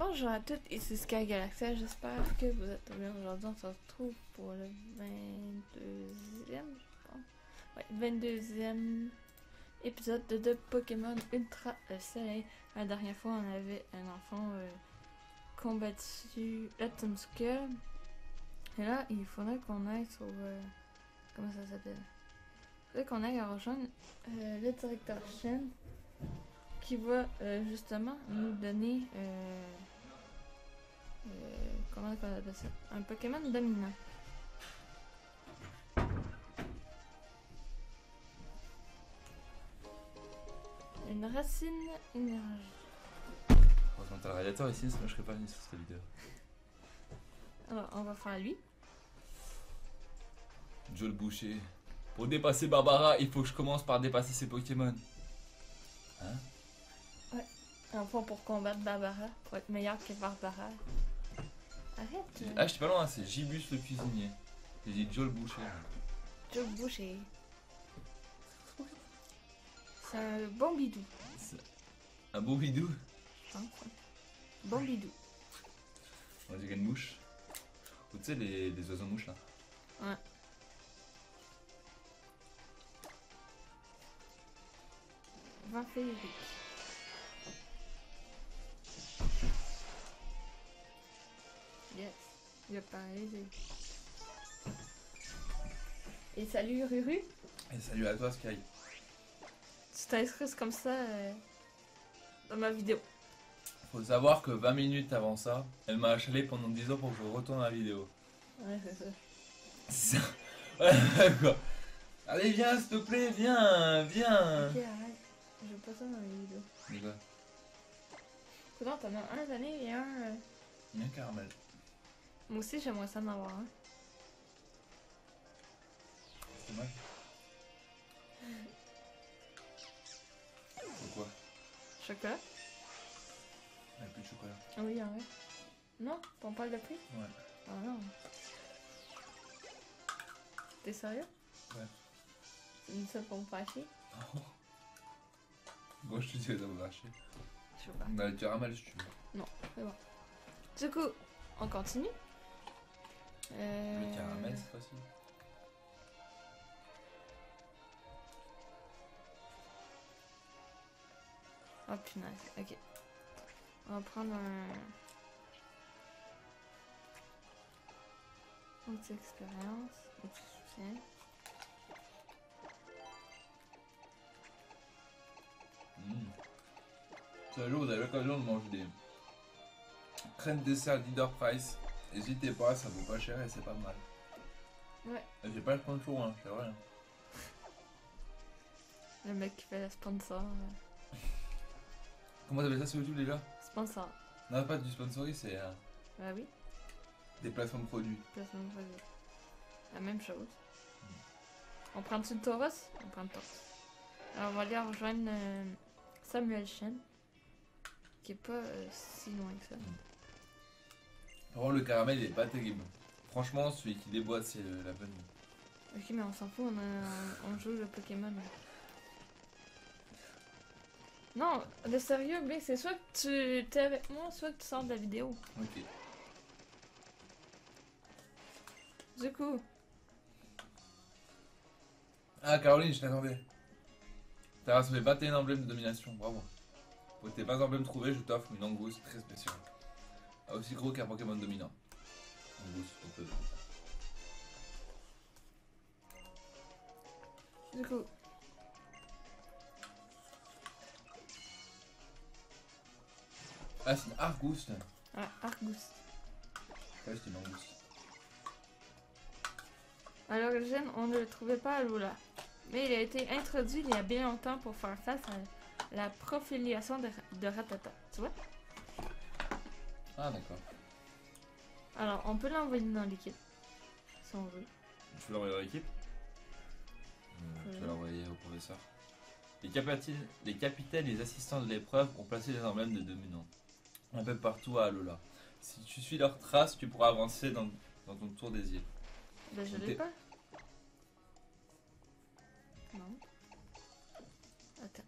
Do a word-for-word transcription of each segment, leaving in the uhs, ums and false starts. Bonjour à toutes, ici Sky Galaxia, j'espère que vous êtes bien aujourd'hui. On se retrouve pour le vingt-deuxième, je ouais, vingt-deuxième épisode de, de Pokémon Ultra Soleil. La dernière fois, on avait un enfant euh, combattu Atom Skull. Et là, il faudrait qu'on aille sur... Euh, comment ça s'appelle? Il faudrait qu'on aille rejoindre euh, le directeur Shen, qui va euh, justement nous donner euh, euh, comment on appelle ça, un Pokémon dominant. Une racine énergie. Quand t'as le radiateur ici, sinon je serais pas venu sur cette vidéo. Alors on va faire lui. Joe le boucher. Pour dépasser Barbara, il faut que je commence par dépasser ses Pokémon. Hein? Ouais, enfin pour combattre Barbara, pour être meilleur que Barbara. Arrête! Ah, je suis pas loin, c'est Gibus le cuisinier. J'ai dit Joe le boucher. Joe le boucher. C'est un bon bidou. Un bon bidou? Je pense. Bon bidou. On dirait une mouche. Ou tu sais, les, les oiseaux mouches là. Ouais. vingt féeriques. Yes, il a paralysé. Et salut Ruru. Et salut à toi Sky. Tu t'inscris comme ça euh, dans ma vidéo. Faut savoir que vingt minutes avant ça, elle m'a achalé pendant dix ans pour que je retourne la vidéo. Ouais, c'est ça. C'est ça. Allez viens s'il te plaît, viens, viens. Okay, arrête. Je veux pas ça dans les vidéos. Déjà. Pourtant, t'en as un vanille et un. Euh... Et un caramel. Moi aussi, j'aimerais ça en avoir un. Hein. C'est dommage. Pourquoi? Chocolat? Il n'y a plus de chocolat. Ah oui, en vrai. Non? T'en parles de plus? Ouais. Ah non. T'es sérieux? Ouais. C'est une seule pour me faire chier? Moi je te dis que ça va marcher. Je sais pas. On a le caramel si tu veux. Non, c'est bon. Du coup, on continue. Euh... Le caramel c'est facile. Oh punaise, ok. On va prendre un... Une petite expérience, un petit soutien. Ce jour, vous avez l'occasion de manger des crêpes dessert Leader Price. N'hésitez pas, ça vaut pas cher et c'est pas mal. Ouais. J'ai pas le sponsor, hein, c'est vrai. Hein. Le mec qui fait la sponsor. Ouais. Comment t'appelles ça sur YouTube déjà? Sponsor. Non, pas du sponsoring, c'est. Euh, bah oui. Des placements de produits. Placements de produits. La même chose. Mmh. On prend une Tauros? On prend une Tauros. Alors on va aller rejoindre euh, Samuel Chen, qui est pas euh, si loin que ça. Par contre, le caramel il est pas terrible. Franchement, celui qui déboîte c'est euh, la bonne. Ok, mais on s'en fout, on, a, on joue le Pokémon. Non, de sérieux, mec, c'est soit que tu t'es avec moi, soit que tu sors de la vidéo. Ok. Du coup. Ah, Caroline, je t'attendais. T'as rassemblé vingt et un emblèmes de domination, bravo. Pour tes vingt emblèmes trouvés, je t'offre une Angoisse très spéciale. Ah, aussi gros qu'un Pokémon dominant. Angoisse, on peut. Du coup. Ah, c'est une Argus là. Ah, Argus. Ouais, c'est une Angoisse. Alors, le gène, on ne le trouvait pas à l'eau là. Mais il a été introduit il y a bien longtemps pour faire face à la profiliation de, de Rattata, tu vois? Ah d'accord. Alors on peut l'envoyer dans l'équipe, si on veut. Tu veux l'envoyer dans l'équipe? Je vais l'envoyer au professeur. Les, les capitaines et les assistants de l'épreuve ont placé les emblèmes de dominants un peu partout à Alola. Si tu suis leurs traces, tu pourras avancer dans, dans ton tour des îles. Ben je l'ai pas. Non. Attends.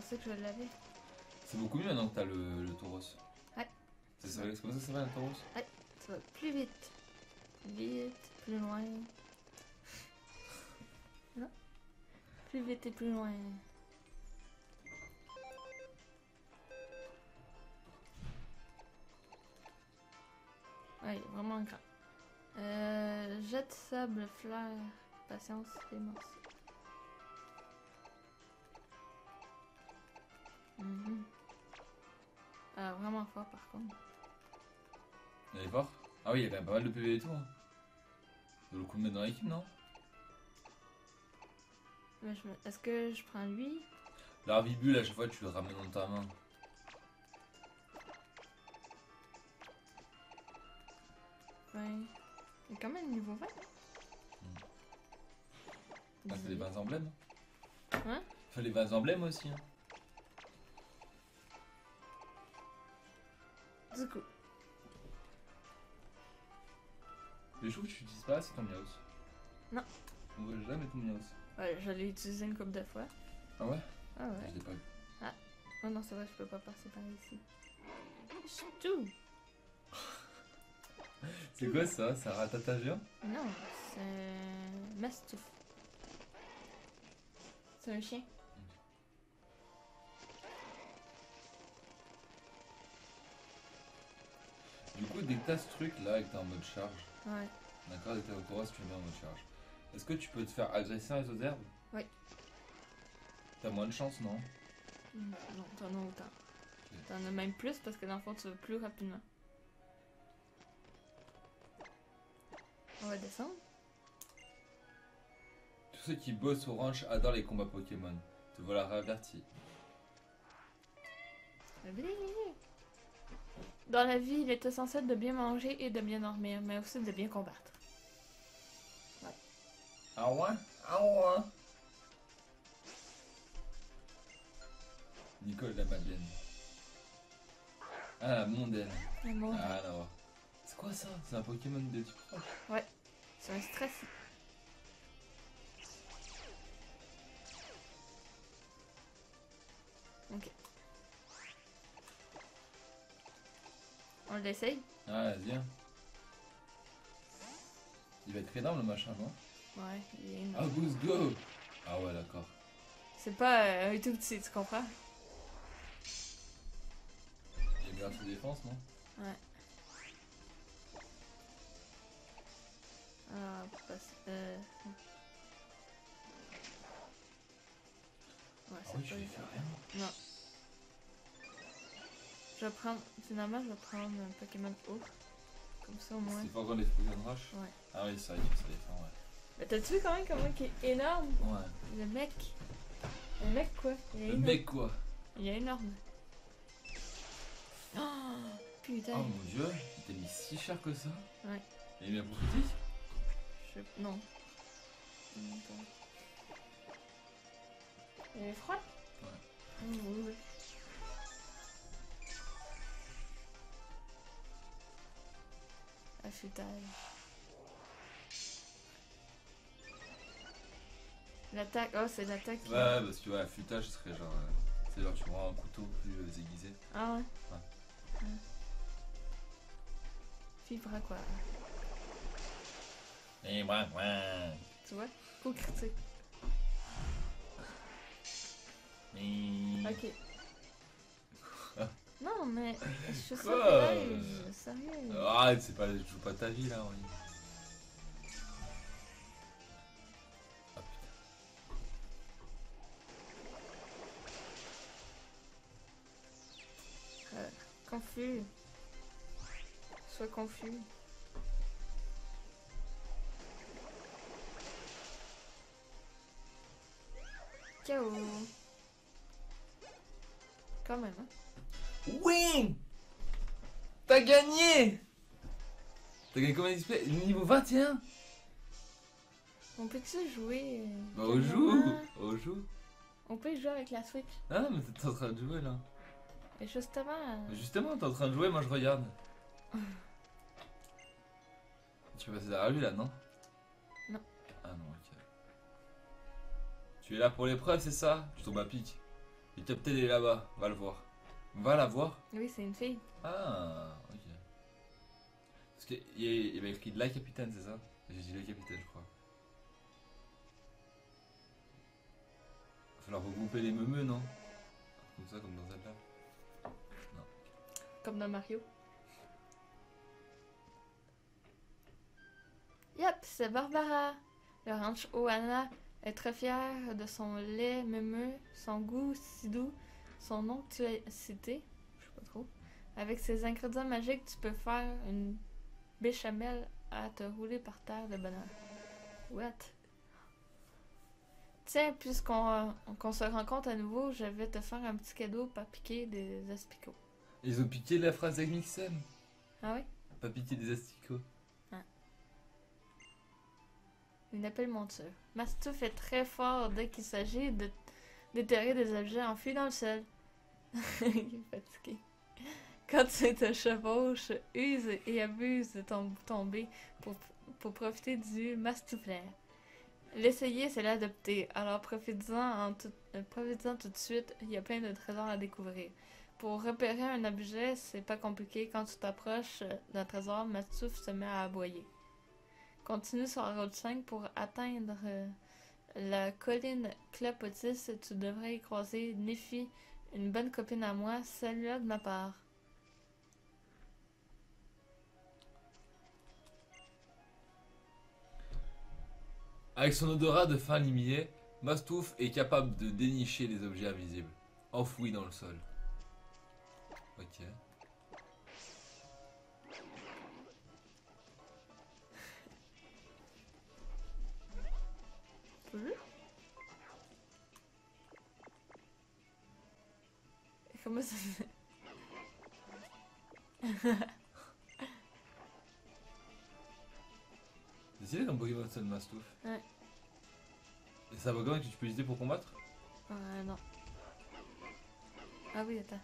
pensais que je l'avais. C'est beaucoup mieux maintenant que t'as le, le Tauros. Ouais. C'est comme ça que ça va le Tauros. Ouais, ça va plus vite. Plus vite, plus loin. Non. Plus vite et plus loin. Ouais, vraiment un crack. Euh, Jette, sable, fleur, patience, démence. Mmh. Ah, vraiment fort par contre. Il est fort? Ah oui, il y avait pas mal de P V et tout. Hein. Il vaut le coup de mettre dans l'équipe, non? Me... Est-ce que je prends lui? L'arvibule, à chaque fois, tu le ramènes dans ta main. Ouais. Il est quand même niveau vingt. Hein. Mmh. Ah, c'est des vingt emblèmes? Hein? Il fallait vingt emblèmes aussi. Hein. Du coup. Les choses que tu n'utilises pas, c'est ton Miaus. Non. On voit jamais ton Miaus. Ouais, j'allais utiliser une couple de fois. Ah ouais? Ah ouais. Je l'ai pas eu. Ah. Oh non, c'est vrai, je peux pas passer par ici. Tout. C'est quoi ça? Ça ratatageur? Non, c'est... Mastouf. C'est un chien. Du coup, dès que t'as ce truc là et que t'es en mode charge, ouais. D'accord, dès que t'as au Tauros, tu le mets en mode charge. Est-ce que tu peux te faire agresser les autres herbes? Oui. T'as moins de chance, non? Non, t'en as autant. Okay. T'en as même plus parce que dans le fond, tu vas plus rapidement. On va descendre. Tous ceux qui bossent au ranch adorent les combats Pokémon. Te voilà réaverti. Dans la vie, il est essentiel de bien manger et de bien dormir, mais aussi de bien combattre. Ouais. Ah ouais? Ah ouais? Nicole la Madeleine. Ah la mondaine. La mondaine. Ah là. C'est quoi ça? C'est un Pokémon de type proche? Ouais. C'est un stress. Ok. On l'essaye? Ah, viens. Il va être énorme le machin, non? Ouais, il est énorme. Ah, goose go! Ah ouais, d'accord. C'est pas euh, un tout petit, tu comprends? Il est bien sous défense, non? Ouais. Ah, parce que... Euh... Ouais, ah oui, je vais faire rien. Non. Je vais prendre, finalement, je vais prendre un Pokémon haut. Comme ça au moins. C'est pas encore les Pokémon Rush? Ouais. Ah oui, ça y est, ça les fait, ouais. Mais t'as-tu vu quand même comment il est énorme? Ouais. Le mec. Le mec quoi? Il est énorme. Le mec quoi? Il est énorme. Oh putain. Oh mon dieu, il t'a mis si cher que ça? Ouais. Et il m'a profité? Je sais pas. Non. Il est froid? Ouais. Mmh, oui, oui. Affûtage. L'attaque, oh c'est l'attaque. Ouais, ouais, parce que ouais, affûtage serait genre. Euh, c'est genre tu prends un couteau plus euh, aiguisé. Ah ouais. Ouais. Ouais. Fibre à quoi. Et ouais, ouais. Tu vois, coup critique. Et... Ok. Non, mais je suis sûr là, je... sérieux. Ah, c'est pas, je joue pas ta vie là, en ligne. Ah putain. Euh, confus. Sois confus. K O. Quand même, hein. Oui! T'as gagné! T'as gagné combien d'X P? Niveau vingt et un? On peut que se jouer. Bah, on joue! On joue! On peut jouer avec la Switch. Ah, mais t'es en train de jouer là. Et justement. Euh... Justement, t'es en train de jouer, moi je regarde. Tu vas passer derrière lui là, non? Non. Ah non, ok. Tu es là pour l'épreuve, c'est ça? Tu tombes à pic. Il était peut-être là-bas, va le voir. Va la voir. Oui, c'est une fille. Ah, ok. Parce qu'il y avait écrit la capitaine, c'est ça? J'ai dit le capitaine, je crois. Il va falloir regrouper les meumeux, non? Comme ça, comme dans Zelda. Non. Comme dans Mario. Yep, c'est Barbara. Le ranch Ohana est très fier de son lait meumeux, son goût si doux, son onctuosité, je sais pas trop. Avec ses ingrédients magiques, tu peux faire une béchamel à te rouler par terre de bonheur. What? Tiens, puisqu'on qu'on se rencontre à nouveau, je vais te faire un petit cadeau pour piquer des asticots. Ils ont piqué la phrase d'Agmixem. Ah oui? Pas piquer des asticots. Une appel monture. Mastouf est très fort dès qu'il s'agit de déterrer des objets enfuis dans le sol. Il est fatigué. Quand tu te chevauches, use et abuse de ton tombé pour, pour profiter du mastouflaire. L'essayer, c'est l'adopter. Alors profite-en tout, euh, profite-en tout de suite, il y a plein de trésors à découvrir. Pour repérer un objet, c'est pas compliqué. Quand tu t'approches d'un trésor, Mastouf se met à aboyer. Continue sur la route cinq pour atteindre euh, la colline Clapotis. Tu devrais y croiser Néfi, une bonne copine à moi. Salut-la de ma part. Avec son odorat de fin limier, Mastouf est capable de dénicher des objets invisibles, enfouis dans le sol. Ok. Comment ça se fait? C'est stylé comme Pokémon Sun Mastouf. Ouais. Et c'est un Pokémon que tu peux utiliser pour combattre? Euh non. Ah oui, attends.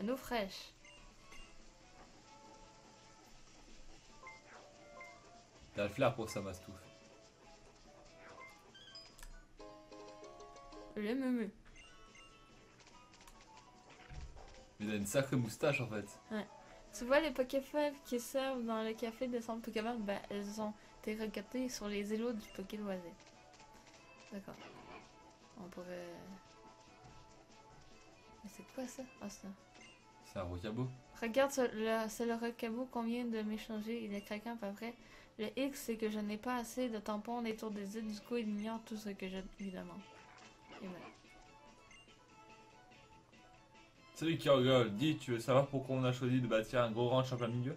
Une eau fraîche. T'as le flair pour ça, Mastouf. Le meumu. Il a une sacrée moustache en fait. Ouais. Tu vois les Pokéfèves qui servent dans le café de centre Pokémon, ben elles ont été recaptées sur les îlots du Poké Loisir. D'accord. On pourrait. Mais c'est quoi ça? Ah, ça. C'est un rocabo. Regarde, c'est le, le rocabo qu'on vient de m'échanger. Il est craquant, pas vrai? Le X, c'est que je n'ai pas assez de tampons autour des îles, du coup il ignore tout ce que je lui demande. Et voilà. Celui qui rigole, dit, tu veux savoir pourquoi on a choisi de bâtir un gros ranch en plein milieu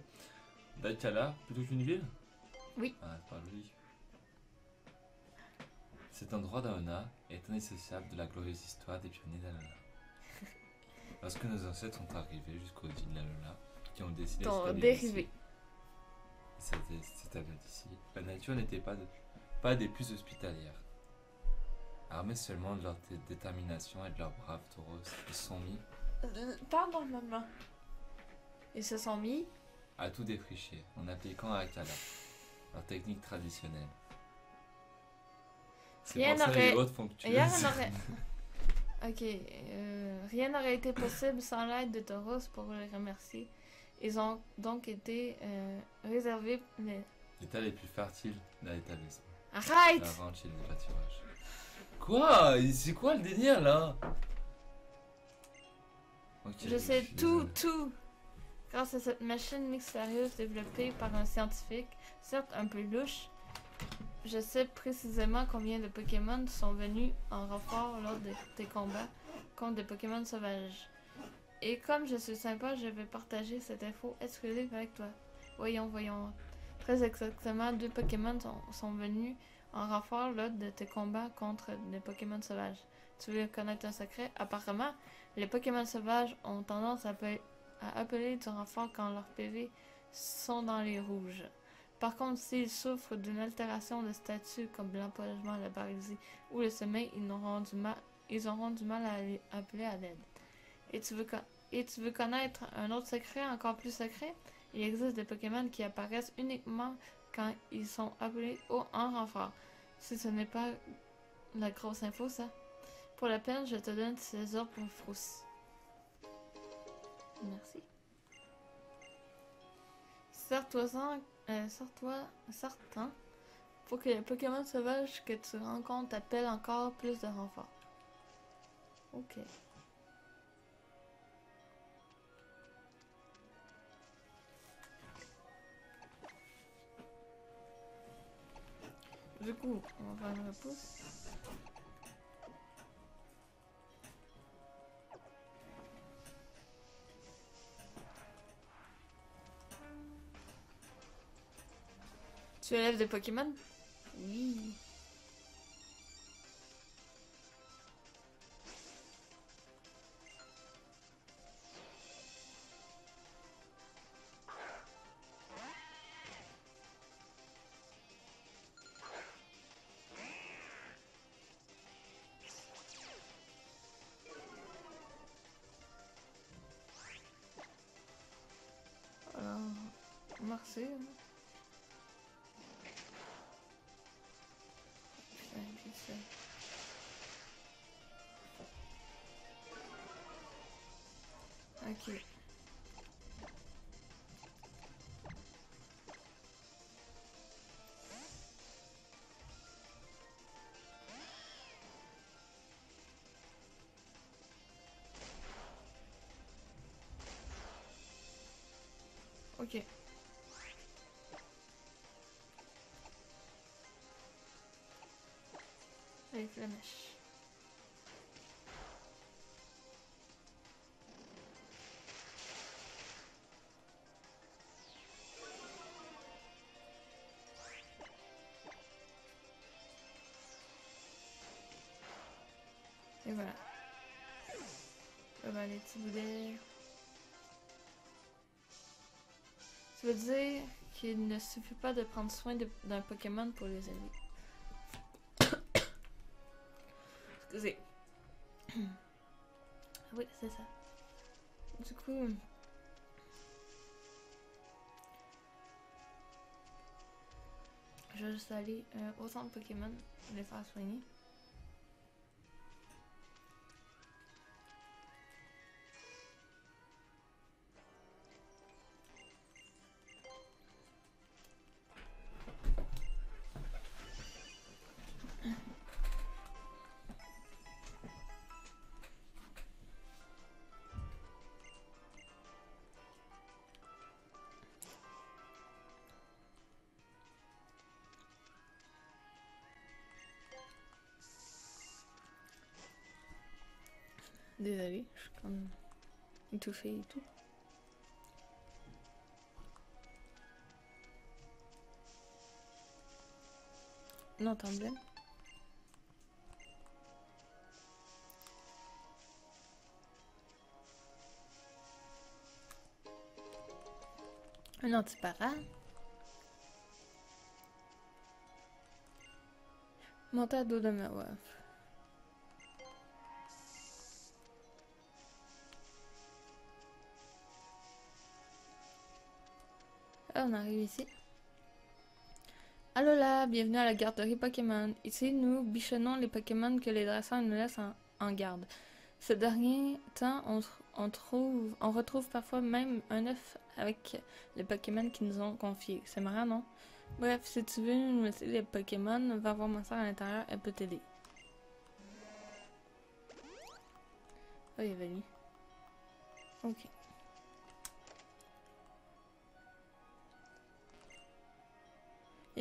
d'Alcala plutôt qu'une ville? Oui. Ah, c'est pas logique. Cet endroit d'Ahona est indissociable de la glorieuse histoire des pionniers d'Alola. Lorsque nos ancêtres sont arrivés jusqu'aux îles d'Alola, qui ont décidé de s'établir d'ici, la nature n'était pas, de, pas des plus hospitalières. Armés seulement de leur détermination et de leurs braves taureaux, ils se sont mis... Pardon, maman. Ils se sont mis... à tout défricher, en appliquant à Akala, leur technique traditionnelle. Rien n'aurait... Rien n'aurait... Ok, euh, rien n'aurait été possible sans l'aide de Tauros pour les remercier. Ils ont donc été euh, réservés... Mais... L'état les plus fertiles d'un établissement. Arrête! La ranch et le pâturage. Quoi? C'est quoi le délire là? Okay, je sais je tout, désolé. Tout! Grâce à cette machine mystérieuse développée par un scientifique, certes un peu louche, je sais précisément combien de Pokémon sont venus en renfort lors de tes combats contre des Pokémon sauvages. Et comme je suis sympa, je vais partager cette info exclusive avec toi. Voyons, voyons. Très exactement, deux Pokémon sont, sont venus en renfort lors de tes combats contre des Pokémon sauvages. Tu veux connaître un secret? Apparemment, les Pokémon sauvages ont tendance à appeler, à appeler du renfort quand leurs P V sont dans les rouges. Par contre, s'ils souffrent d'une altération de statut comme l'empoisonnement, la paralysie ou le sommeil, ils auront du mal, ils auront du mal à les appeler à l'aide. Et tu veux, et tu veux connaître un autre secret encore plus secret? Il existe des Pokémon qui apparaissent uniquement quand ils sont appelés au en renfort. Si ce n'est pas la grosse info, ça. Pour la peine, je te donne ces ordres pour Frousse. Merci. Sors-toi-en, euh, sors-toi, sors-t'en. Faut que les Pokémon sauvages que tu rencontres t'appellent encore plus de renforts. Ok. Du coup, on va faire une repousse. Tu élèves des Pokémon? Oui. Alors, merci. Ok. Ok. Avec la mèche. Et voilà. Voilà les petits boudets. Ça veut dire qu'il ne suffit pas de prendre soin d'un Pokémon pour les aider. Excusez. Oui, c'est ça. Du coup... je vais juste aller euh, au centre Pokémon, les faire soigner. Désolée, je suis comme étouffée et tout. Non, t'en blâme. Un antipara. Monte à dos de ma waf. On arrive ici. Allô là, bienvenue à la garderie Pokémon. Ici, nous bichonnons les Pokémon que les dresseurs nous laissent en, en garde. Ces derniers temps, on, on, trouve, on retrouve parfois même un œuf avec les Pokémon qui nous ont confiés. C'est marrant, non? Bref, si tu veux nous laisser les Pokémon, va voir ma soeur à l'intérieur, elle peut t'aider. Oh, il y avait lui. Ok.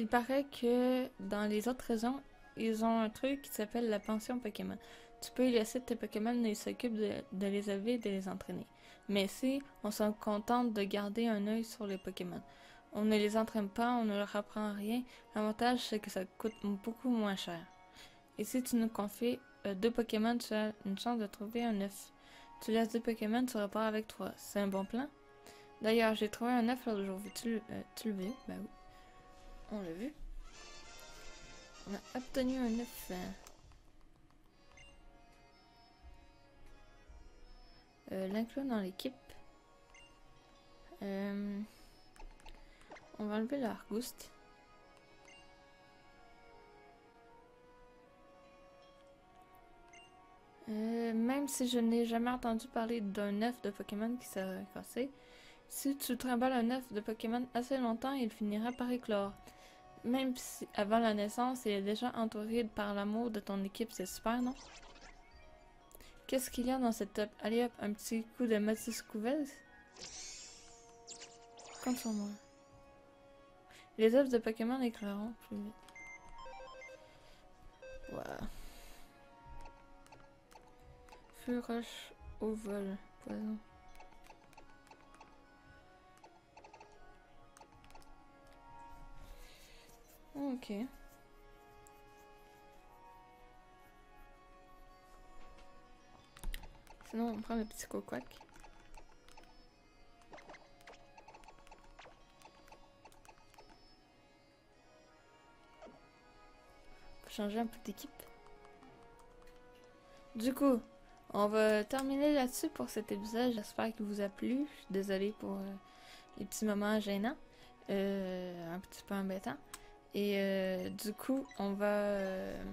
Il paraît que dans les autres régions, ils ont un truc qui s'appelle la pension Pokémon. Tu peux y laisser tes Pokémon et ils s'occupent de, de les élever et de les entraîner. Mais ici, on se contente de garder un œil sur les Pokémon. On ne les entraîne pas, on ne leur apprend rien. L'avantage, c'est que ça coûte beaucoup moins cher. Et si tu nous confies euh, deux Pokémon, tu as une chance de trouver un œuf. Tu laisses deux Pokémon, tu repars avec trois. C'est un bon plan? D'ailleurs, j'ai trouvé un œuf l'autre jour. Tu, euh, tu le veux? Ben oui. On l'a vu. On a obtenu un œuf. Euh, L'inclure dans l'équipe. Euh, on va enlever l'argouste. Euh, même si je n'ai jamais entendu parler d'un œuf de Pokémon qui serait cassé, si tu trimbales un œuf de Pokémon assez longtemps, il finira par éclore. Même si avant la naissance, il est déjà entouré par l'amour de ton équipe, c'est super, non? Qu'est-ce qu'il y a dans cette top? Allez hop, un petit coup de Motus Couvelle. Compte sur moi. Les œufs de Pokémon éclaireront plus vite. Voilà. Feu roche au vol. Poison. Ok. Sinon, on prend le petit coquac. Faut changer un peu d'équipe. Du coup, on va terminer là-dessus pour cet épisode. J'espère qu'il vous a plu. Je suis désolée pour euh, les petits moments gênants. Euh, un petit peu embêtants. Et euh, du coup, on va euh,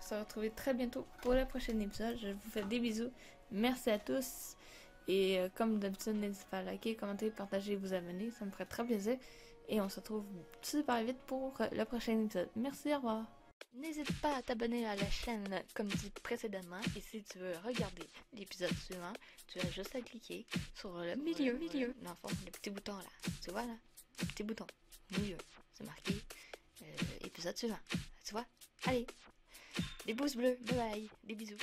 se retrouver très bientôt pour le prochain épisode. Je vous fais des bisous. Merci à tous. Et euh, comme d'habitude, n'hésitez pas à liker, commenter, partager, vous abonner. Ça me ferait très plaisir. Et on se retrouve super vite pour le prochain épisode. Merci, au revoir. N'hésite pas à t'abonner à la chaîne comme dit précédemment. Et si tu veux regarder l'épisode suivant, tu as juste à cliquer sur le milieu, euh, milieu. Dans le fond, le petit bouton là. Tu vois là? Le petit bouton. Milieu. C'est marqué. Euh, épisode suivant. Tu vois? Allez! Des pouces bleus, bye bye, des bisous.